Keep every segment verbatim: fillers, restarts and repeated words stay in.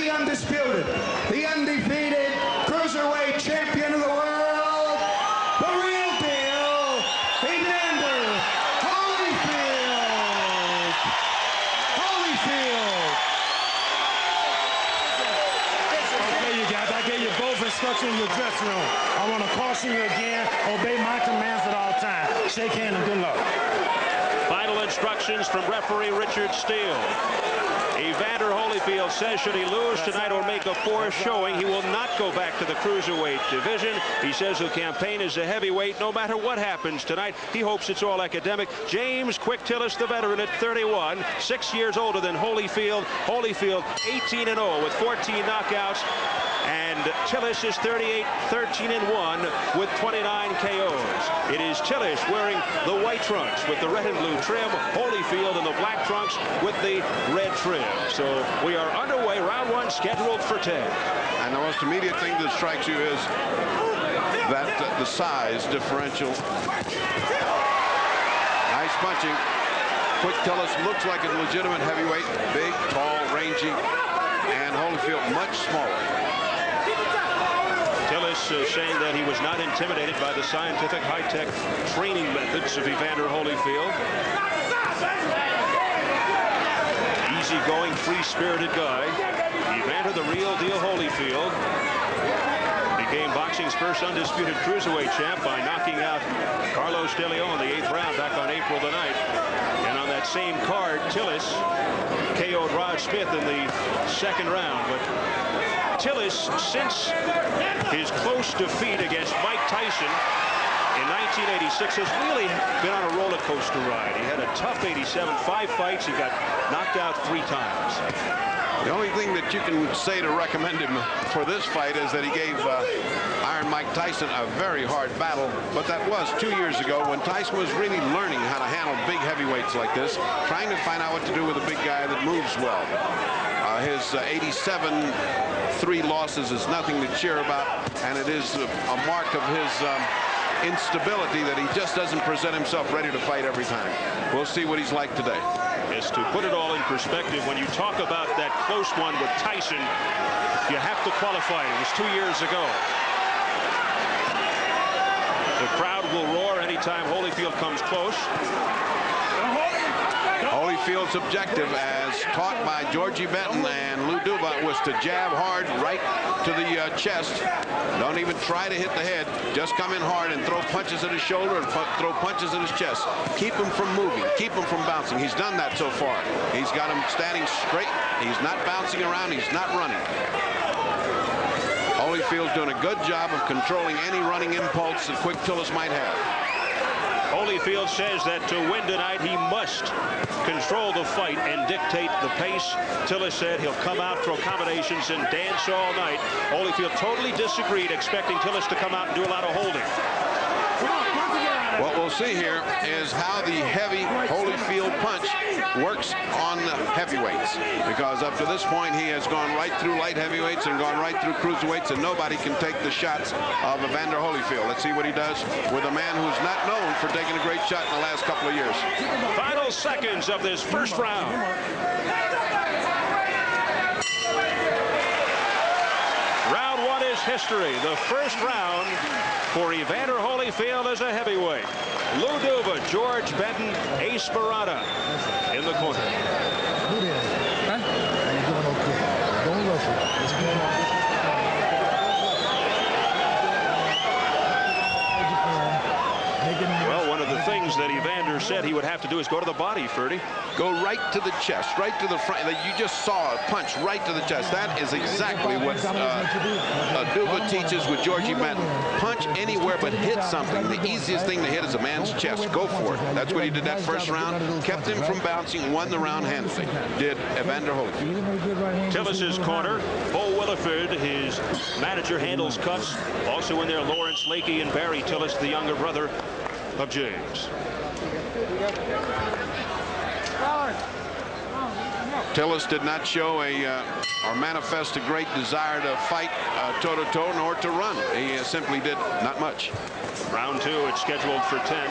the undisputed, the undefeated cruiserweight champion of the world, the real deal, Evander Holyfield. Holyfield. Okay, you guys, I gave you both instructions in your dressing room. I want to caution you again. Obey my commands at all times. Shake hands and good luck. Final instructions from referee Richard Steele. Evander Holyfield says should he lose tonight or make a poor showing, he will not go back to the cruiserweight division. He says the campaign is a heavyweight no matter what happens tonight. He hopes it's all academic. James Quick Tillis, the veteran at thirty-one, six years older than Holyfield. Holyfield eighteen and oh with fourteen knockouts. And Tillis is thirty-eight, thirteen and one with twenty-nine K Os. It is Tillis wearing the white trunks with the red and blue trim, Holyfield in the black trunks with the red trim. So we are underway, round one scheduled for ten. And the most immediate thing that strikes you is that uh, the size differential. Nice punching. Quick Tillis looks like a legitimate heavyweight, big, tall, rangy, and Holyfield much smaller. Tillis uh, saying that he was not intimidated by the scientific high-tech training methods of Evander Holyfield. Easy-going, free-spirited guy. Evander, the real deal Holyfield, became boxing's first undisputed cruiserweight champ by knocking out Carlos de Leon in the eighth round back on April the ninth. And on that same card, Tillis K O'd Rod Smith in the second round. But Tillis, since his close defeat against Mike Tyson in nineteen eighty-six, has really been on a roller coaster ride. He had a tough eighty-seven, five fights. He got knocked out three times. The only thing that you can say to recommend him for this fight is that he gave uh, Iron Mike Tyson a very hard battle, but that was two years ago when Tyson was really learning how to handle big heavyweights like this, trying to find out what to do with a big guy that moves well. Uh, his uh, eighty-seven three losses is nothing to cheer about, and it is a, a mark of his um, instability that he just doesn't present himself ready to fight every time. We'll see what he's like today. Yes, to put it all in perspective, when you talk about that close one with Tyson, you have to qualify. It was two years ago. The crowd will roar anytime Holyfield comes close. Holyfield's objective, as taught by Georgie Benton and Lou Duva, was to jab hard right to the uh, chest. Don't even try to hit the head. Just come in hard and throw punches at his shoulder and pu throw punches at his chest. Keep him from moving. Keep him from bouncing. He's done that so far. He's got him standing straight. He's not bouncing around. He's not running. Holyfield's doing a good job of controlling any running impulse that Quick Tillis might have. Holyfield says that to win tonight, he must control the fight and dictate the pace. Tillis said he'll come out for accommodations and dance all night. Holyfield totally disagreed, expecting Tillis to come out and do a lot of holding. What we'll see here is how the heavy Holyfield punch works on the heavyweights, because up to this point, he has gone right through light heavyweights and gone right through cruiserweights, and nobody can take the shots of Evander Holyfield. Let's see what he does with a man who's not known for taking a great shot in the last couple of years. Final seconds of this first round. Round one is history. The first round for Evander Holyfield as a heavyweight. Lou Duva, George Benton, Ace Barada in the corner. Who did it? Huh? You're doing okay. Don't rush it. It's going on. Well, one of the things that Evander said he would have to do is go to the body, Ferdy. Go right to the chest, right to the front. You just saw a punch right to the chest. That is exactly what uh, uh, Duva teaches with Georgie Benton. Punch anywhere but hit something. The easiest thing to hit is a man's chest. Go for it. That's what he did that first round. Kept him from bouncing, won the round handily. Did Evander Holyfield. Tillis' corner, Beau Williford, his manager, handles cuffs. Also in there, Lawrence Lakey and Barry Tillis, the younger brother of James. Tillis did not show a uh, or manifest a great desire to fight uh, toe to toe nor to run. He uh, simply did not much. Round two, it's scheduled for ten.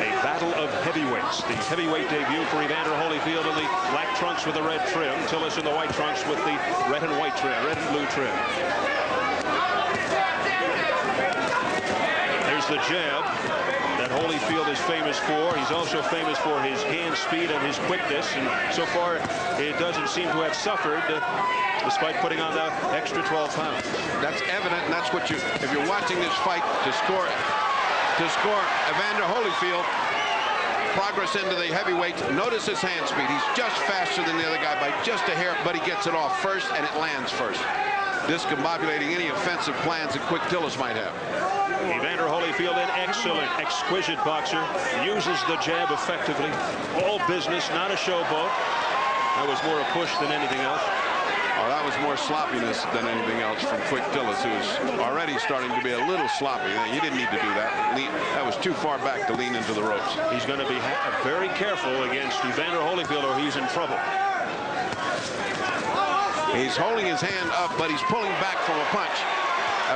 A battle of hip heavyweights. The heavyweight debut for Evander Holyfield in the black trunks with the red trim. Tillis in the white trunks with the red and white trim, red and blue trim. There's the jab that Holyfield is famous for. He's also famous for his hand speed and his quickness. And so far, it doesn't seem to have suffered, uh, despite putting on the extra twelve pounds. That's evident, and that's what you, if you're watching this fight, to score it. To score Evander Holyfield progress into the heavyweight. Notice his hand speed. He's just faster than the other guy by just a hair, but he gets it off first and it lands first, discombobulating any offensive plans that Quick Tillis might have. Evander Holyfield, an excellent, exquisite boxer, uses the jab effectively. All business, not a showboat. That was more a push than anything else. Oh, that was more sloppiness than anything else from Quick Tillis, who's already starting to be a little sloppy. You didn't need to do that. Lean, that was too far back to lean into the ropes. He's going to be very careful against Evander Holyfield, or he's in trouble. He's holding his hand up, but he's pulling back from a punch.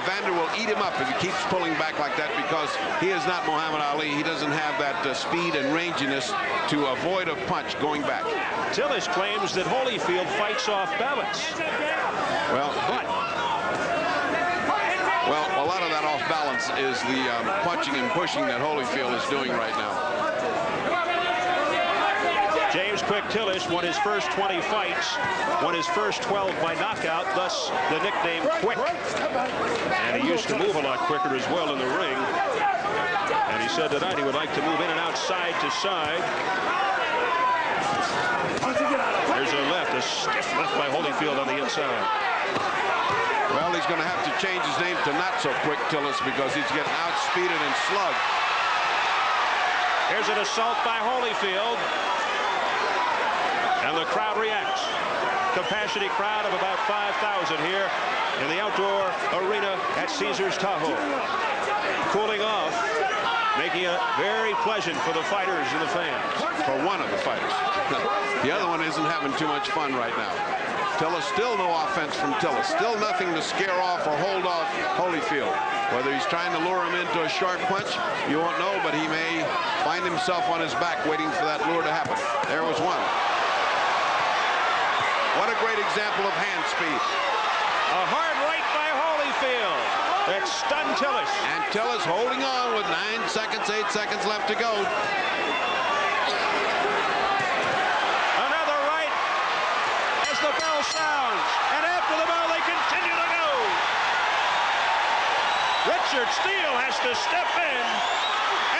Evander will eat him up if he keeps pulling back like that, because he is not Muhammad Ali. He doesn't have that uh, speed and ranginess to avoid a punch going back. Tillis claims that Holyfield fights off balance. Well, but, well, a lot of that off balance is the um, punching and pushing that Holyfield is doing right now. James Quick Tillis won his first twenty fights, won his first twelve by knockout, thus the nickname Quick. And he used to move a lot quicker as well in the ring. And he said tonight he would like to move in and out, side to side. There's a left, a stiff left by Holyfield on the inside. Well, he's going to have to change his name to Not So Quick Tillis, because he's getting outspeeded and slugged. Here's an assault by Holyfield. And the crowd reacts. Capacity crowd of about five thousand here in the outdoor arena at Caesars Tahoe. Cooling off, making it very pleasant for the fighters and the fans. For one of the fighters. The other one isn't having too much fun right now. Tillis, still no offense from Tillis. Still nothing to scare off or hold off Holyfield. Whether he's trying to lure him into a sharp punch, you won't know, but he may find himself on his back waiting for that lure to happen. There was one. What a great example of hand speed. A hard right by Holyfield that stunned Tillis. And Tillis holding on with nine seconds, eight seconds left to go. Another right as the bell sounds. And after the bell, they continue to go. Richard Steele has to step in.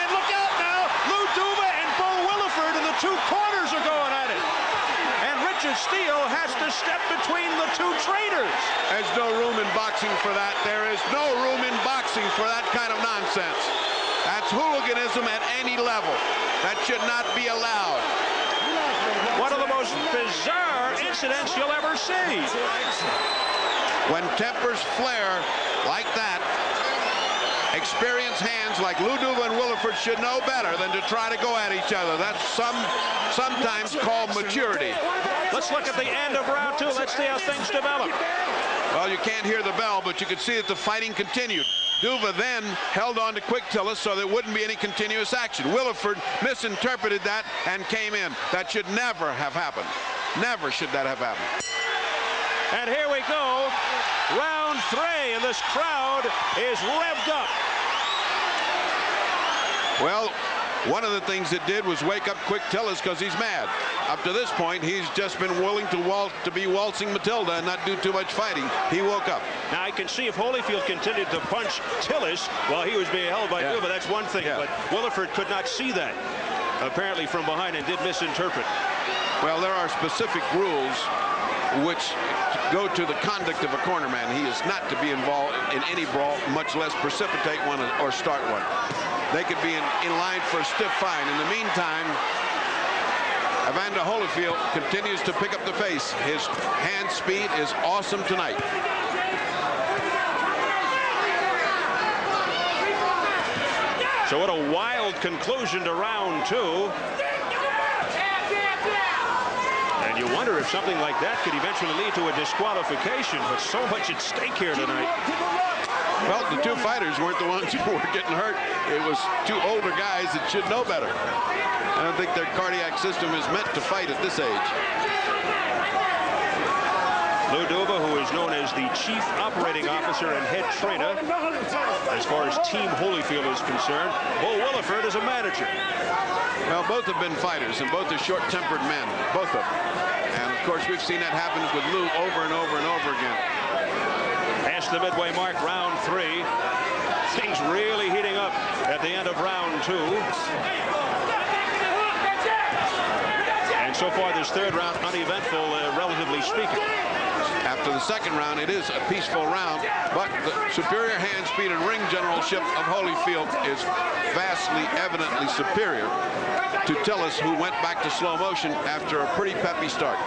And look out now. Lou Duva and Beau Williford in the two corners are going at it. Richard Steele has to step between the two trainers. There's no room in boxing for that. There is no room in boxing for that kind of nonsense. That's hooliganism at any level. That should not be allowed. One of the most bizarre incidents you'll ever see. When tempers flare like that, experienced hands like Lou Duva and Williford should know better than to try to go at each other. That's some sometimes called maturity. Let's look at the end of round two. Let's see how things develop. Well, you can't hear the bell, but you can see that the fighting continued. Duva then held on to Quick Tillis so there wouldn't be any continuous action. Williford misinterpreted that and came in. That should never have happened. Never should that have happened. And here we go. Round three, and this crowd is revved up. Well, one of the things it did was wake up Quick Tillis, because he's mad. Up to this point, he's just been willing to waltz, to be waltzing Matilda and not do too much fighting. He woke up. Now, I can see if Holyfield continued to punch Tillis while he was being held by yeah. Duva, that's one thing. Yeah. But Williford could not see that, apparently, from behind, and did misinterpret. Well, there are specific rules which go to the conduct of a corner man. He is not to be involved in any brawl, much less precipitate one or start one. They could be in, in line for a stiff fine. In the meantime, Evander Holyfield continues to pick up the pace. His hand speed is awesome tonight. So what a wild conclusion to round two. You wonder if something like that could eventually lead to a disqualification, but so much at stake here tonight. Well, the two fighters weren't the ones who were getting hurt. It was two older guys that should know better. I don't think their cardiac system is meant to fight at this age. Lou Duva, who is known as the chief operating officer and head trainer, as far as Team Holyfield is concerned. Beau Williford is a manager. Well, both have been fighters, and both are short-tempered men, both of them. And, of course, we've seen that happen with Lou over and over and over again. Past the midway mark, round three. Things really heating up at the end of round two. And so far, this third round, uneventful, uh, relatively speaking. After the second round, it is a peaceful round, but the superior hand speed and ring generalship of Holyfield is vastly, evidently superior to Tillis, who went back to slow motion after a pretty peppy start.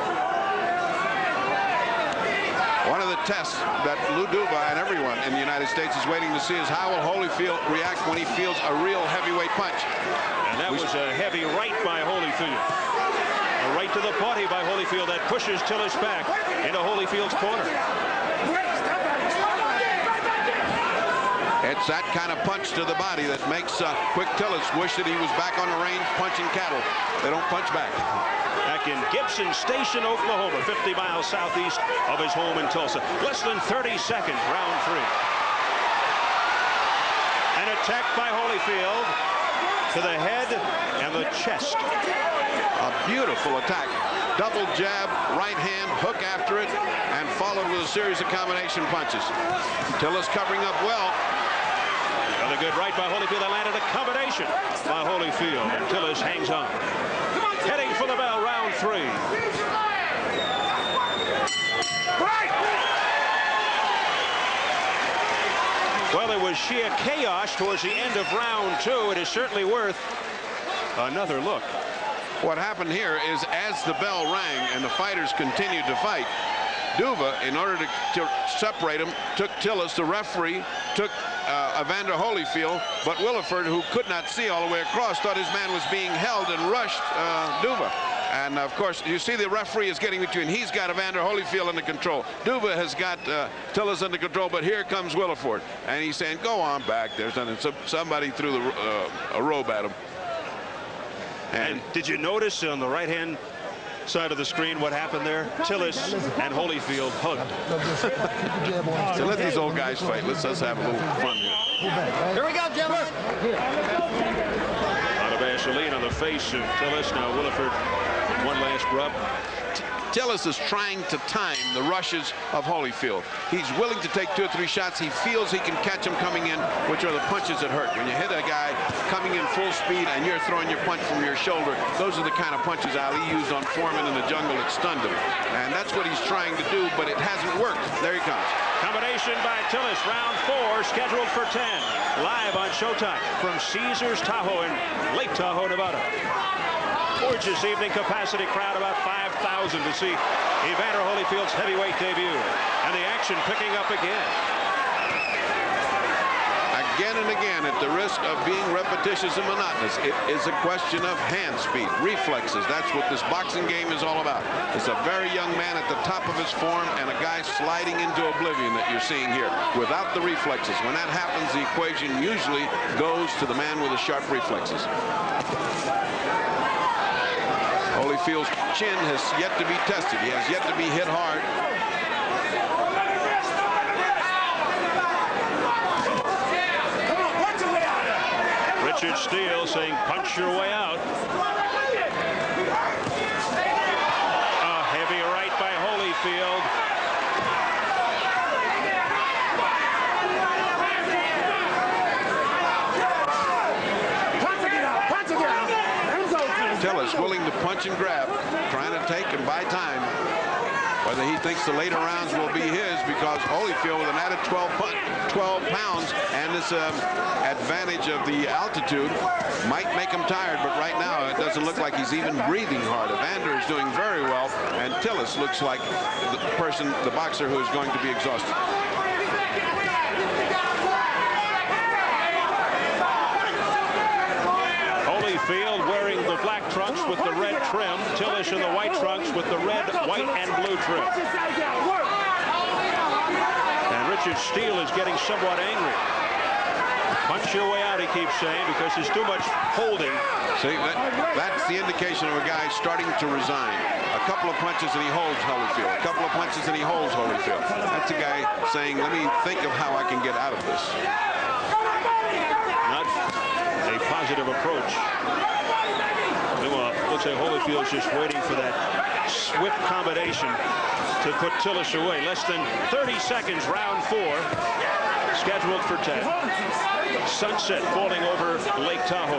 One of the tests that Lou Duva and everyone in the United States is waiting to see is how will Holyfield react when he feels a real heavyweight punch. And that we was a heavy right by Holyfield. Right to the body by Holyfield that pushes Tillis back into Holyfield's corner. It's that kind of punch to the body that makes uh, Quick Tillis wish that he was back on the range punching cattle. They don't punch back. Back in Gibson Station, Oklahoma, fifty miles southeast of his home in Tulsa. Less than thirty seconds, round three. An attack by Holyfield to the head and the chest. A beautiful attack. Double jab, right hand, hook after it, and followed with a series of combination punches. Tillis covering up well. Another good right by Holyfield. They landed a combination by Holyfield. And Tillis hangs on. Heading for the bell, round three. Well, there was sheer chaos towards the end of round two. It is certainly worth another look. What happened here is, as the bell rang and the fighters continued to fight, Duva, in order to, to separate him, took Tillis, the referee, took uh, Evander Holyfield, but Williford, who could not see all the way across, thought his man was being held and rushed uh, Duva. And, of course, you see the referee is getting between. He's got Evander Holyfield under control. Duva has got uh, Tillis under control, but here comes Williford. And he's saying, go on back. There's nothing. So somebody threw the, uh, a robe at him. And, and did you notice on the right-hand side of the screen what happened there? Tillis and Holyfield hugged. So let these old guys fight. Let's us have a little fun here. Here we go, gentlemen. A lot of Vaseline on the face of Tillis. Now Williford, one last rub. Tillis is trying to time the rushes of Holyfield. He's willing to take two or three shots. He feels he can catch him coming in, which are the punches that hurt. When you hit a guy coming in full speed and you're throwing your punch from your shoulder, those are the kind of punches Ali used on Foreman in the jungle that stunned him. And that's what he's trying to do, but it hasn't worked. There he comes. Combination by Tillis, round four, scheduled for ten. Live on Showtime from Caesars Tahoe in Lake Tahoe, Nevada. Gorgeous evening, capacity crowd about five thousand to see Evander Holyfield's heavyweight debut, and the action picking up again. Again and again, at the risk of being repetitious and monotonous, it is a question of hand speed, reflexes. That's what this boxing game is all about. It's a very young man at the top of his form and a guy sliding into oblivion that you're seeing here without the reflexes. When that happens, the equation usually goes to the man with the sharp reflexes. Holyfield's chin has yet to be tested. He has yet to be hit hard. Richard Steele saying, punch your way out. A heavy right by Holyfield. Tillis willing to punch and grab, trying to take and buy time. Whether he thinks the later rounds will be his, because Holyfield with an added twelve pounds and this um, advantage of the altitude might make him tired, but right now it doesn't look like he's even breathing hard. Evander is doing very well, and Tillis looks like the person, the boxer, who is going to be exhausted. Holyfield wearing the black trunks with the red trim. Tillis in the white trunks with the red, white, and blue trim. And Richard Steele is getting somewhat angry. Punch your way out, he keeps saying, because there's too much holding. See, that, that's the indication of a guy starting to resign. A couple of punches and he holds Holyfield. A couple of punches and he holds Holyfield. That's a guy saying, let me think of how I can get out of this. Not a positive approach. Meanwhile, looks like Holyfield's just waiting for that swift combination to put Tillis away. Less than thirty seconds, round four. Scheduled for ten. Sunset falling over Lake Tahoe.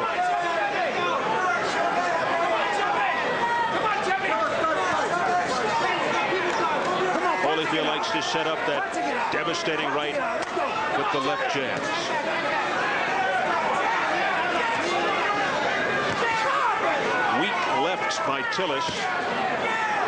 Holyfield likes to set up that devastating right with the left jabs. Weak lefts by Tillis.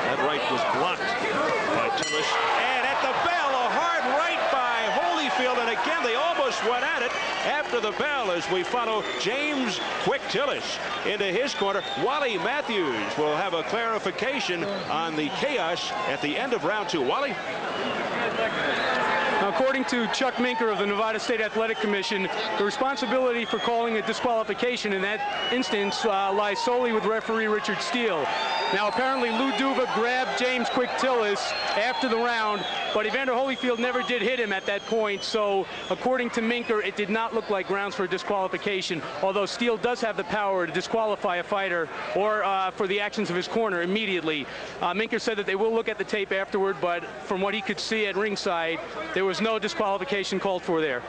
That right was blocked by Tillis. And at the bell, a hard right by Holyfield, and again they almost went at it after the bell as we follow James Quick Tillis into his corner. Wally Matthews will have a clarification on the chaos at the end of round two. Wally? According to Chuck Minker of the Nevada State Athletic Commission, the responsibility for calling a disqualification in that instance uh, lies solely with referee Richard Steele. Now, apparently, Lou Duva grabbed James Quick Tillis after the round, but Evander Holyfield never did hit him at that point, so according to Minker, it did not look like grounds for disqualification, although Steele does have the power to disqualify a fighter or uh, for the actions of his corner immediately. Uh, Minker said that they will look at the tape afterward, but from what he could see at ringside, there was no disqualification called for there.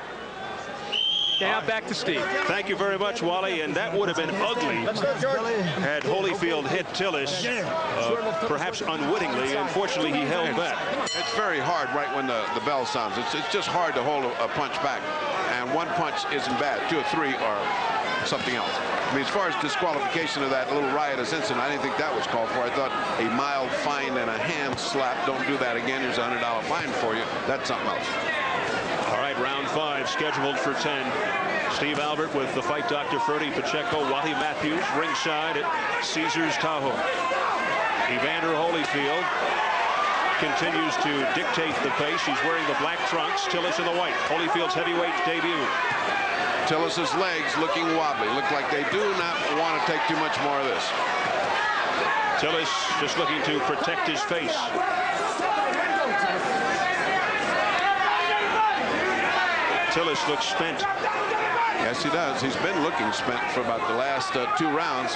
Now back to Steve. Thank you very much, Wally, and that would have been ugly had Holyfield hit Tillis, uh, perhaps unwittingly. Unfortunately, he held back. It's very hard right when the, the bell sounds. It's, it's just hard to hold a, a punch back, and one punch isn't bad. Two or three are something else. I mean, as far as disqualification of that little riotous incident, I didn't think that was called for. I thought a mild fine and a hand slap. Don't do that again. Here's a one hundred dollar fine for you. That's something else. All right, round five scheduled for ten. Steve Albert with the fight, Doctor Ferdy Pacheco, Wally Matthews, ringside at Caesars Tahoe. Evander Holyfield continues to dictate the pace. He's wearing the black trunks, Tillis in the white. Holyfield's heavyweight debut. Tillis's legs looking wobbly. Look like they do not want to take too much more of this. Tillis just looking to protect his face. Tillis looks spent. Yes, he does. He's been looking spent for about the last uh, two rounds.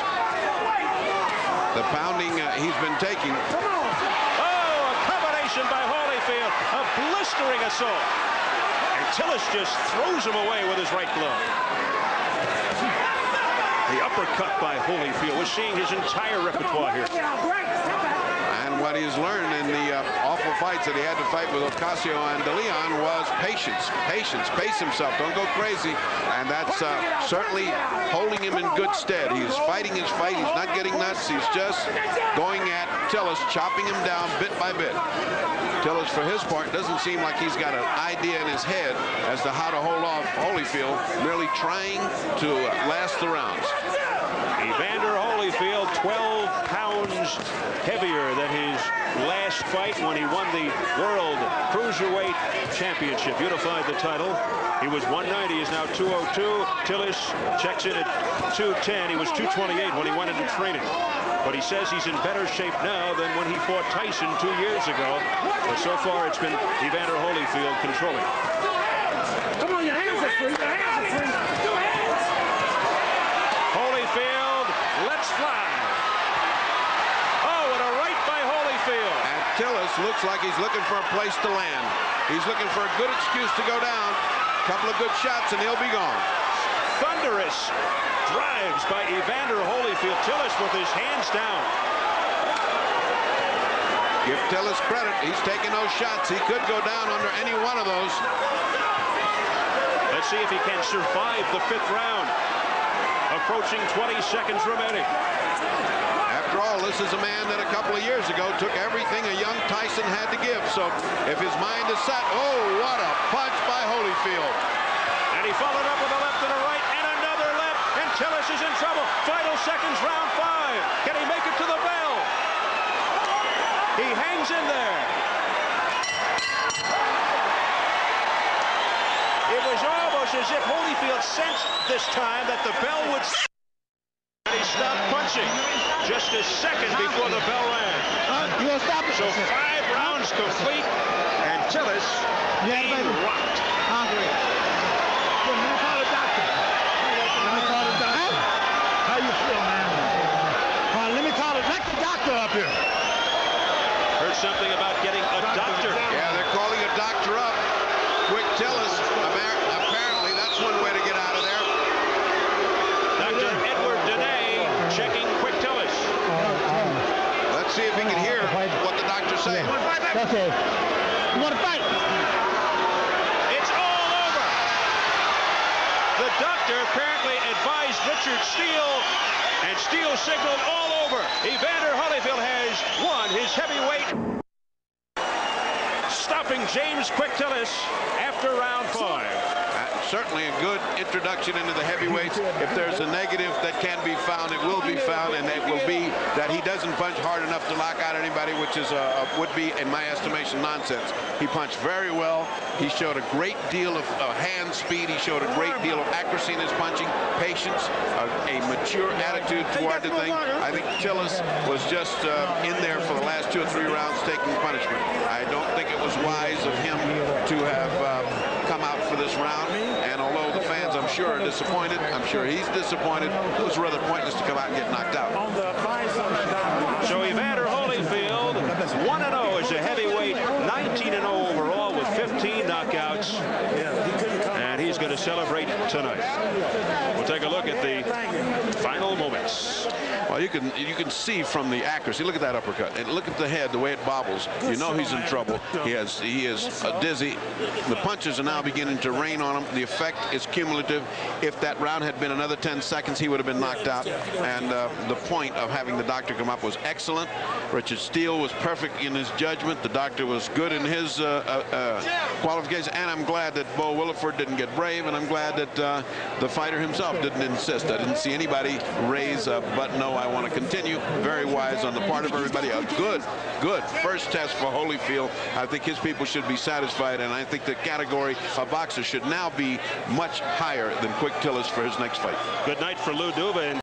The pounding uh, he's been taking. Oh, a combination by Holyfield. A blistering assault. And Tillis just throws him away with his right glove. The uppercut by Holyfield. We're seeing his entire repertoire here. And what he's learned in the uh, awful fights that he had to fight with Ocasio and de Leon was patience, patience, pace himself, don't go crazy. And that's uh, certainly holding him in good stead. He's fighting his fight. He's not getting nuts. He's just going at Tillis, chopping him down bit by bit. Tillis, for his part, doesn't seem like he's got an idea in his head as to how to hold off Holyfield, merely trying to uh, last the rounds. Evander Holyfield, twelve pounds heavier than his last fight when he won the World Cruiserweight Championship, unified the title. He was one ninety, he's now two oh two. Tillis checks in at two ten. He was two twenty-eight when he went into training. But he says he's in better shape now than when he fought Tyson two years ago. But so far, it's been Evander Holyfield controlling. Come on, your hands are free, your hands are free. Your hands! Holyfield! Let's fly. Oh, and a right by Holyfield. And Tillis looks like he's looking for a place to land. He's looking for a good excuse to go down. A couple of good shots, and he'll be gone. Thunderous drives by Evander Holyfield. Tillis with his hands down. Give Tillis credit. He's taking those shots. He could go down under any one of those. Let's see if he can survive the fifth round. Approaching twenty seconds remaining. After all, this is a man that a couple of years ago took everything a young Tyson had to give. So if his mind is set, oh, what a punch by Holyfield. And he followed up with a left and a right and another left. And Tillis is in trouble. Final seconds, round five. Can he make it to the bell? He hangs in there. punch as if Holyfield sensed this time that the bell would... And he stopped punching just a second before the bell rang. So five rounds complete, and Tillis being rocked. How you feel, man? Uh, let me call it like the doctor up here. Heard something about getting a doctor. Yeah, they're calling a doctor up. Quick Tillis, apparently that's one way to get out of there. Doctor Edward Dene checking Quick Tillis. Uh, uh, Let's see if he can hear what the doctor's saying. You want to fight? Okay. You want to fight? It's all over. The doctor apparently advised Richard Steele, and Steele signaled all over. Evander Holyfield has won his heavyweight. Stopping James Quick Tillis after round five. Uh, certainly a good introduction into the heavyweights. If there's a negative that can be found, it will be found, and it will be that he doesn't punch hard enough to knock out anybody, which is uh, would be, in my estimation, nonsense. He punched very well. He showed a great deal of uh, hand speed. He showed a great deal of accuracy in his punching, patience, uh, a mature attitude toward the thing. I think Tillis was just uh, in there for the last two or three rounds taking punishment. I don't think it was wise of him to have uh, come out for this round, and although the fans, I'm sure, are disappointed, I'm sure he's disappointed, it was rather pointless to come out and get knocked out. So Evander Holyfield, one and oh as a heavyweight, nineteen and oh overall with fifteen knockouts, and he's going to celebrate tonight. We'll take a look at the final moments. Well, you can you can see from the accuracy. Look at that uppercut, and look at the head, the way it bobbles. You know he's in trouble. He has he is uh, dizzy. The punches are now beginning to rain on him. The effect is cumulative. If that round had been another ten seconds, he would have been knocked out. And uh, the point of having the doctor come up was excellent. Richard Steele was perfect in his judgment. The doctor was good in his uh, uh, qualification. And I'm glad that Beau Williford didn't get brave, and I'm glad that uh, the fighter himself didn't insist. I didn't see anybody raise a button. No, I want to continue. Very wise on the part of everybody. A good, good first test for Holyfield. I think his people should be satisfied, and I think the category of boxers should now be much higher than Quick Tillis for his next fight. Good night for Lou Duva.